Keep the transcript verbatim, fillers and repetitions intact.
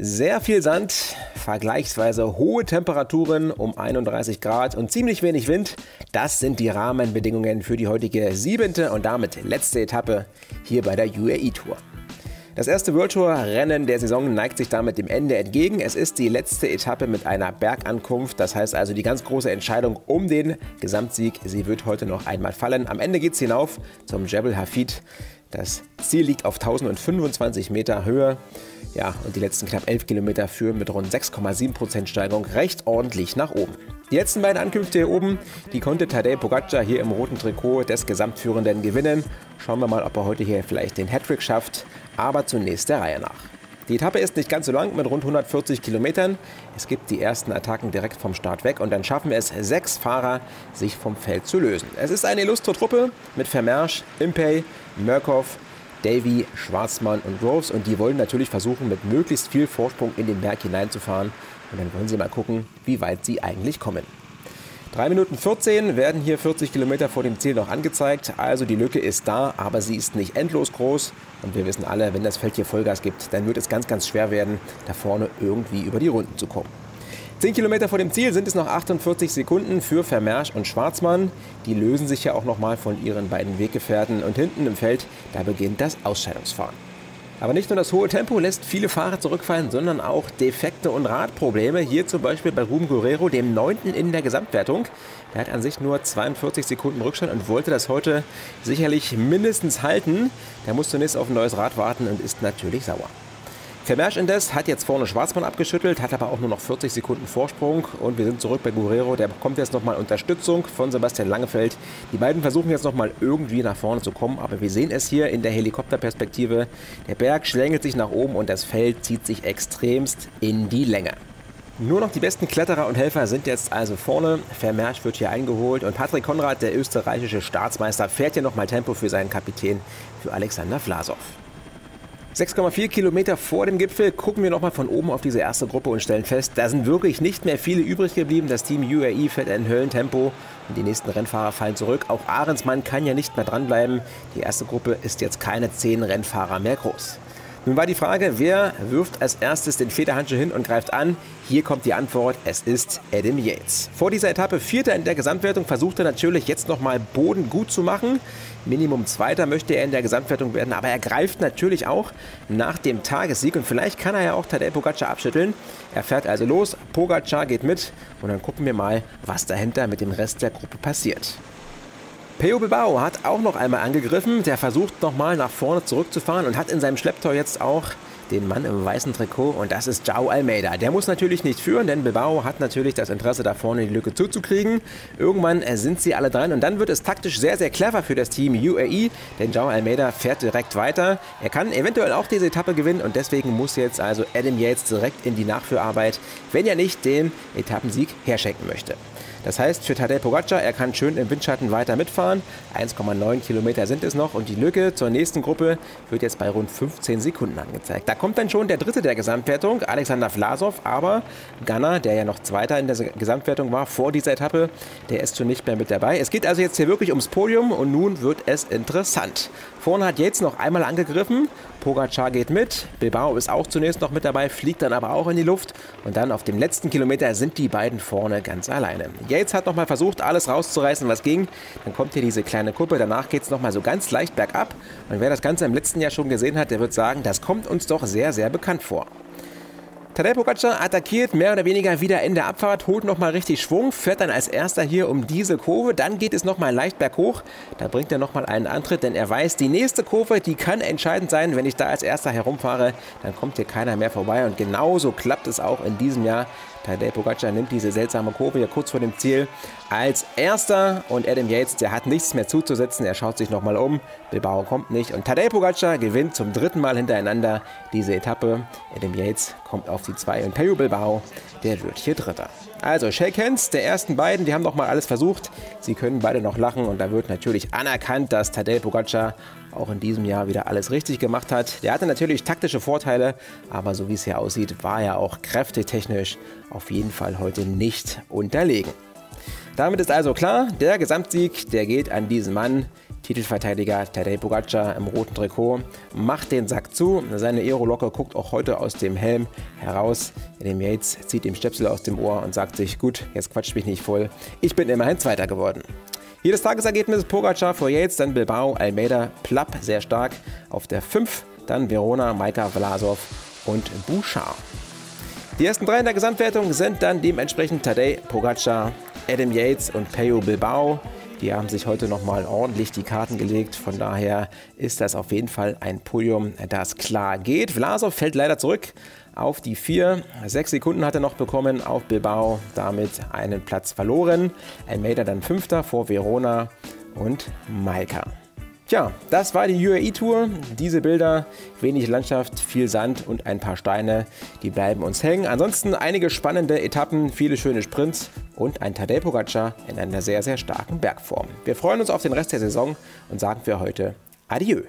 Sehr viel Sand, vergleichsweise hohe Temperaturen um einunddreißig Grad und ziemlich wenig Wind. Das sind die Rahmenbedingungen für die heutige siebente und damit letzte Etappe hier bei der U A E Tour. Das erste World Tour Rennen der Saison neigt sich damit dem Ende entgegen. Es ist die letzte Etappe mit einer Bergankunft, das heißt also die ganz große Entscheidung um den Gesamtsieg. Sie wird heute noch einmal fallen. Am Ende geht es hinauf zum Jebel Hafeet. Das Ziel liegt auf tausendfünfundzwanzig Meter Höhe. Ja, und die letzten knapp elf Kilometer führen mit rund sechs Komma sieben Prozent Steigung recht ordentlich nach oben. Die letzten beiden Ankünfte hier oben, die konnte Tadej Pogacar hier im roten Trikot des Gesamtführenden gewinnen. Schauen wir mal, ob er heute hier vielleicht den Hattrick schafft, aber zunächst der Reihe nach. Die Etappe ist nicht ganz so lang mit rund hundertvierzig Kilometern. Es gibt die ersten Attacken direkt vom Start weg und dann schaffen es sechs Fahrer, sich vom Feld zu lösen. Es ist eine illustre Truppe mit Vermeersch, Impey, Merckx, Davy, Schwarzmann und Groves und die wollen natürlich versuchen, mit möglichst viel Vorsprung in den Berg hineinzufahren und dann wollen sie mal gucken, wie weit sie eigentlich kommen. drei Minuten vierzehn werden hier vierzig Kilometer vor dem Ziel noch angezeigt, also die Lücke ist da, aber sie ist nicht endlos groß und wir wissen alle, wenn das Feld hier Vollgas gibt, dann wird es ganz, ganz schwer werden, da vorne irgendwie über die Runden zu kommen. zehn Kilometer vor dem Ziel sind es noch achtundvierzig Sekunden für Vermeersch und Schwarzmann. Die lösen sich ja auch nochmal von ihren beiden Weggefährten und hinten im Feld, da beginnt das Ausscheidungsfahren. Aber nicht nur das hohe Tempo lässt viele Fahrer zurückfallen, sondern auch Defekte und Radprobleme. Hier zum Beispiel bei Rubén Guerreiro, dem neunten in der Gesamtwertung. Er hat an sich nur zweiundvierzig Sekunden Rückstand und wollte das heute sicherlich mindestens halten. Der muss zunächst auf ein neues Rad warten und ist natürlich sauer. Vermeersch indes hat jetzt vorne Schwarzmann abgeschüttelt, hat aber auch nur noch vierzig Sekunden Vorsprung. Und wir sind zurück bei Guerreiro, der bekommt jetzt nochmal Unterstützung von Sebastian Langefeld. Die beiden versuchen jetzt nochmal irgendwie nach vorne zu kommen, aber wir sehen es hier in der Helikopterperspektive. Der Berg schlängelt sich nach oben und das Feld zieht sich extremst in die Länge. Nur noch die besten Kletterer und Helfer sind jetzt also vorne. Vermeersch wird hier eingeholt und Patrick Konrad, der österreichische Staatsmeister, fährt hier nochmal Tempo für seinen Kapitän, für Alexander Vlasov. sechs Komma vier Kilometer vor dem Gipfel gucken wir nochmal von oben auf diese erste Gruppe und stellen fest, da sind wirklich nicht mehr viele übrig geblieben. Das Team U A E fährt ein Höllentempo und die nächsten Rennfahrer fallen zurück. Auch Ahrensmann kann ja nicht mehr dranbleiben. Die erste Gruppe ist jetzt keine zehn Rennfahrer mehr groß. Nun war die Frage, wer wirft als erstes den Federhandschuh hin und greift an? Hier kommt die Antwort, es ist Adam Yates. Vor dieser Etappe Vierter in der Gesamtwertung, versucht er natürlich jetzt nochmal Boden gut zu machen. Minimum Zweiter möchte er in der Gesamtwertung werden, aber er greift natürlich auch nach dem Tagessieg und vielleicht kann er ja auch Tadej Pogacar abschütteln. Er fährt also los, Pogacar geht mit und dann gucken wir mal, was dahinter mit dem Rest der Gruppe passiert. Pello Bilbao hat auch noch einmal angegriffen, der versucht nochmal nach vorne zurückzufahren und hat in seinem Schlepptau jetzt auch den Mann im weißen Trikot und das ist João Almeida. Der muss natürlich nicht führen, denn Bilbao hat natürlich das Interesse da vorne die Lücke zuzukriegen. Irgendwann sind sie alle dran und dann wird es taktisch sehr, sehr clever für das Team U A E, denn João Almeida fährt direkt weiter. Er kann eventuell auch diese Etappe gewinnen und deswegen muss jetzt also Adam Yates direkt in die Nachführarbeit, wenn er nicht den Etappensieg herschenken möchte. Das heißt für Tadej Pogacar, er kann schön im Windschatten weiter mitfahren. eins Komma neun Kilometer sind es noch und die Lücke zur nächsten Gruppe wird jetzt bei rund fünfzehn Sekunden angezeigt. Da kommt dann schon der dritte der Gesamtwertung, Alexander Vlasov, aber Ganna, der ja noch Zweiter in der Gesamtwertung war vor dieser Etappe, der ist schon nicht mehr mit dabei. Es geht also jetzt hier wirklich ums Podium und nun wird es interessant. Vorne hat Yates noch einmal angegriffen, Pogacar geht mit, Bilbao ist auch zunächst noch mit dabei, fliegt dann aber auch in die Luft und dann auf dem letzten Kilometer sind die beiden vorne ganz alleine. Yates hat nochmal versucht, alles rauszureißen, was ging, dann kommt hier diese kleine Kuppe, danach geht es nochmal so ganz leicht bergab und wer das Ganze im letzten Jahr schon gesehen hat, der wird sagen, das kommt uns doch sehr, sehr bekannt vor. Tadej Pogacar attackiert mehr oder weniger wieder in der Abfahrt, holt nochmal richtig Schwung, fährt dann als erster hier um diese Kurve, dann geht es nochmal leicht berghoch, da bringt er nochmal einen Antritt, denn er weiß, die nächste Kurve, die kann entscheidend sein, wenn ich da als erster herumfahre, dann kommt hier keiner mehr vorbei und genauso klappt es auch in diesem Jahr. Tadej Pogacar nimmt diese seltsame Kurve hier kurz vor dem Ziel als erster und Adam Yates, der hat nichts mehr zuzusetzen, er schaut sich nochmal um, Bilbao kommt nicht und Tadej Pogacar gewinnt zum dritten Mal hintereinander diese Etappe. Adam Yates kommt auf die zwei und Pello Bilbao, der wird hier Dritter. Also Shake Hands der ersten beiden, die haben doch mal alles versucht, sie können beide noch lachen und da wird natürlich anerkannt, dass Tadej Pogacar auch in diesem Jahr wieder alles richtig gemacht hat. Der hatte natürlich taktische Vorteile, aber so wie es hier aussieht, war er auch kräftetechnisch auf jeden Fall heute nicht unterlegen. Damit ist also klar, der Gesamtsieg, der geht an diesen Mann, Titelverteidiger Tadej Pogacar im roten Trikot macht den Sack zu. Seine Aerolocke guckt auch heute aus dem Helm heraus. Adam Yates zieht ihm Stöpsel aus dem Ohr und sagt sich, gut, jetzt quatscht mich nicht voll, ich bin immerhin Zweiter geworden. Hier das Tagesergebnis: Pogacar vor Yates, dann Bilbao, Almeida, Plapp sehr stark auf der fünf, dann Verona, Maika, Vlasov und Bouchard. Die ersten drei in der Gesamtwertung sind dann dementsprechend Tadej Pogacar, Adam Yates und Pello Bilbao. Die haben sich heute nochmal ordentlich die Karten gelegt, von daher ist das auf jeden Fall ein Podium, das klar geht. Vlasov fällt leider zurück auf die vier, sechs Sekunden hat er noch bekommen auf Bilbao, damit einen Platz verloren. Almeida dann Fünfter vor Verona und Maika. Tja, das war die U A E Tour. Diese Bilder, wenig Landschaft, viel Sand und ein paar Steine, die bleiben uns hängen. Ansonsten einige spannende Etappen, viele schöne Sprints und ein Tadej Pogacar in einer sehr, sehr starken Bergform. Wir freuen uns auf den Rest der Saison und sagen für heute Adieu.